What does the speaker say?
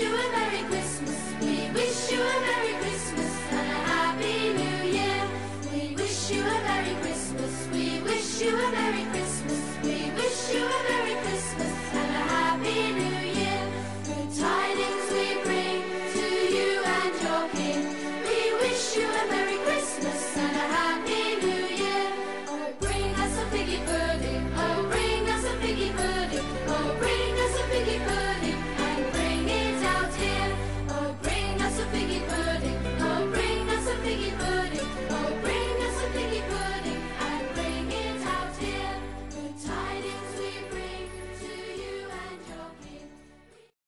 you and I.